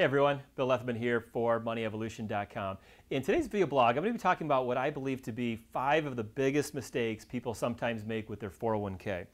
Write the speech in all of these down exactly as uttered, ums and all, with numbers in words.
Hey everyone, Bill Lethman here for Money Evolution dot com. In today's video blog, I'm going to be talking about what I believe to be five of the biggest mistakes people sometimes make with their four oh one K.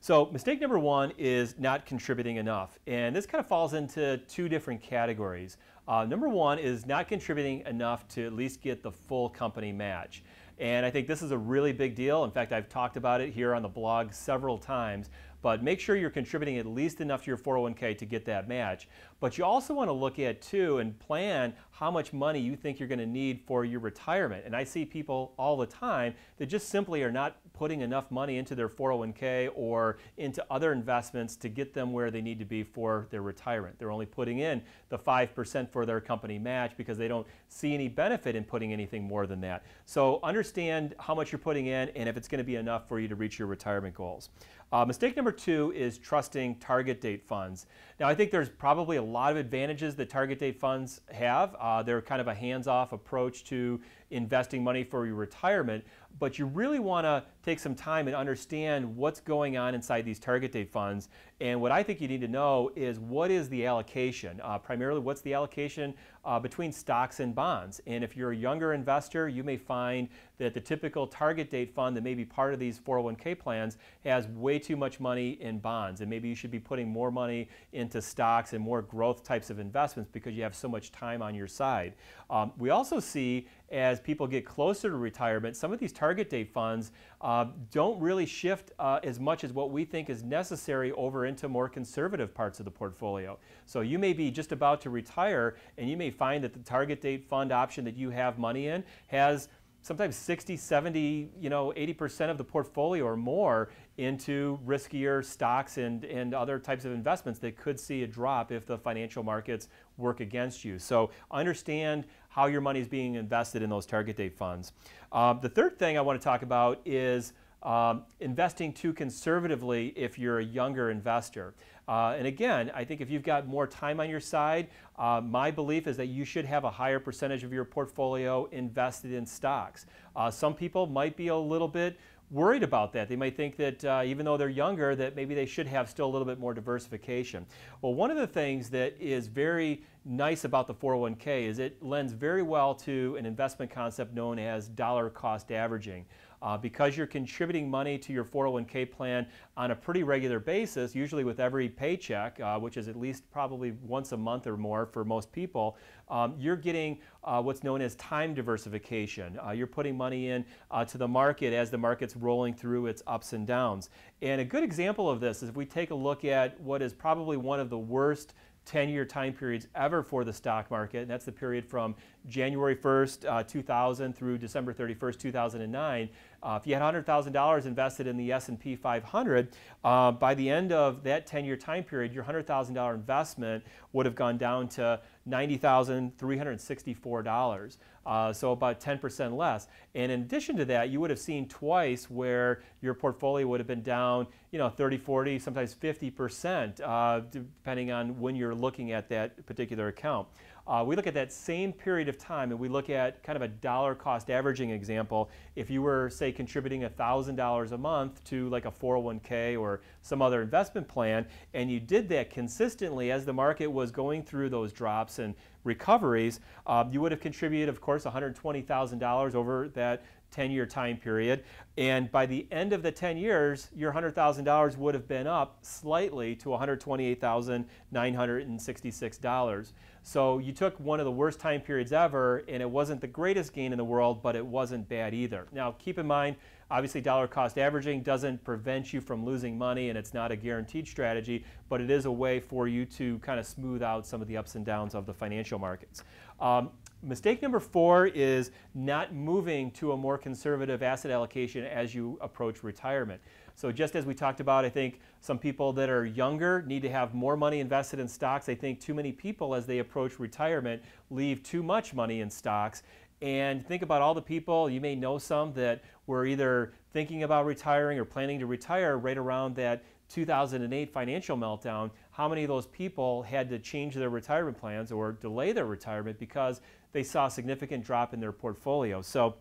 So mistake number one is not contributing enough, and this kind of falls into two different categories. Uh, number one is not contributing enough to at least get the full company match. And I think this is a really big deal. In fact, I've talked about it here on the blog several times. But make sure you're contributing at least enough to your four oh one K to get that match. But you also want to look at too and plan how much money you think you're going to need for your retirement. And I see people all the time that just simply are not putting enough money into their four oh one K or into other investments to get them where they need to be for their retirement. They're only putting in the five percent for their company match because they don't see any benefit in putting anything more than that. So understand how much you're putting in and if it's going to be enough for you to reach your retirement goals. Uh, mistake number two is trusting target date funds. Now, I think there's probably a lot of advantages that target date funds have. Uh, they're kind of a hands-off approach to investing money for your retirement, but you really want to take some time and understand what's going on inside these target date funds. And what I think you need to know is what is the allocation? Uh, primarily, what's the allocation uh, between stocks and bonds? And if you're a younger investor, you may find that the typical target date fund that may be part of these four oh one K plans has way too much money in bonds. And maybe you should be putting more money into stocks and more growth types of investments because you have so much time on your side. Um, we also see as people get closer to retirement, some of these target date funds uh, don't really shift uh, as much as what we think is necessary over into more conservative parts of the portfolio. So you may be just about to retire and you may find that the target date fund option that you have money in has sometimes sixty, seventy, you know, eighty percent of the portfolio or more into riskier stocks and, and other types of investments that could see a drop if the financial markets work against you. So understand how your money is being invested in those target date funds. Uh, the third thing I want to talk about is Um, investing too conservatively if you're a younger investor. Uh, and again, I think if you've got more time on your side, uh, my belief is that you should have a higher percentage of your portfolio invested in stocks. Uh, some people might be a little bit worried about that. They might think that uh, even though they're younger, that maybe they should have still a little bit more diversification. Well, one of the things that is very nice about the four oh one K is it lends very well to an investment concept known as dollar cost averaging. Uh, because you're contributing money to your four oh one K plan on a pretty regular basis, usually with every paycheck, uh, which is at least probably once a month or more for most people, um, you're getting uh, what's known as time diversification. Uh, you're putting money in uh, to the market as the market's rolling through its ups and downs. And a good example of this is if we take a look at what is probably one of the worst ten-year time periods ever for the stock market, and that's the period from January first, uh, two thousand through December thirty-first, two thousand nine. Uh, if you had one hundred thousand dollars invested in the S and P five hundred, uh, by the end of that ten-year time period, your one hundred thousand dollar investment would have gone down to ninety thousand three hundred sixty-four dollars, uh, so about ten percent less. And in addition to that, you would have seen twice where your portfolio would have been down, you know, thirty, forty, sometimes fifty percent, uh, depending on when you're looking at that particular account. Uh, we look at that same period of time and we look at kind of a dollar cost averaging example. If you were, say, contributing one thousand dollars a month to like a four oh one K or some other investment plan, and you did that consistently as the market was going through those drops and recoveries, uh, you would have contributed, of course, one hundred twenty thousand dollars over that ten-year time period. And by the end of the ten years, your one hundred thousand dollars would have been up slightly to one hundred twenty-eight thousand nine hundred sixty-six dollars. So you took one of the worst time periods ever, and it wasn't the greatest gain in the world, but it wasn't bad either. Now, keep in mind, obviously, dollar cost averaging doesn't prevent you from losing money, and it's not a guaranteed strategy, but it is a way for you to kind of smooth out some of the ups and downs of the financial markets. Um, mistake number four is not moving to a more conservative asset allocation as you approach retirement. So just as we talked about, I think some people that are younger need to have more money invested in stocks. I think too many people, as they approach retirement, leave too much money in stocks. And think about all the people, you may know some, that were either thinking about retiring or planning to retire right around that two thousand eight financial meltdown. How many of those people had to change their retirement plans or delay their retirement because they saw a significant drop in their portfolio? So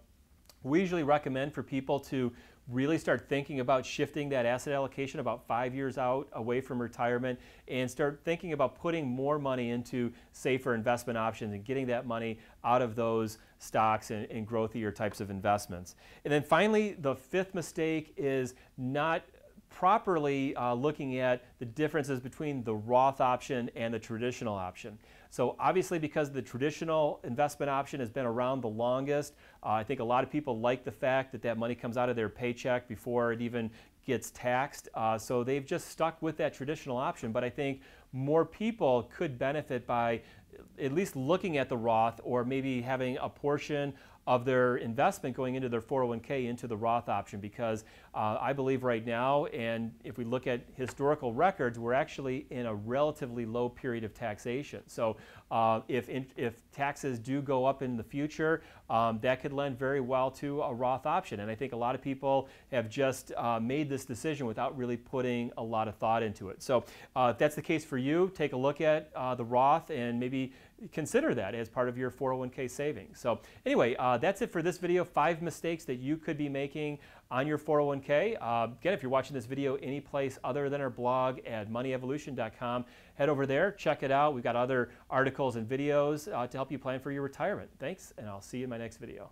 we usually recommend for people to really start thinking about shifting that asset allocation about five years out away from retirement and start thinking about putting more money into safer investment options and getting that money out of those stocks and, and growthier types of investments. And then finally, the fifth mistake is not properly uh, looking at the differences between the Roth option and the traditional option. So obviously, because the traditional investment option has been around the longest, uh, I think a lot of people like the fact that that money comes out of their paycheck before it even gets taxed. Uh, so they've just stuck with that traditional option. But I think more people could benefit by at least looking at the Roth, or maybe having a portion of their investment going into their four oh one K into the Roth option, because uh, I believe right now, and if we look at historical records, we're actually in a relatively low period of taxation. So uh, if, in, if taxes do go up in the future, um, that could lend very well to a Roth option. And I think a lot of people have just uh, made this decision without really putting a lot of thought into it. So uh, if that's the case for you, take a look at uh, the Roth and maybe consider that as part of your four oh one K savings. So anyway, uh, that's it for this video, five mistakes that you could be making on your four oh one K. Uh, again, if you're watching this video any place other than our blog at money evolution dot com, head over there, check it out. We've got other articles and videos uh, to help you plan for your retirement. Thanks, and I'll see you in my next video.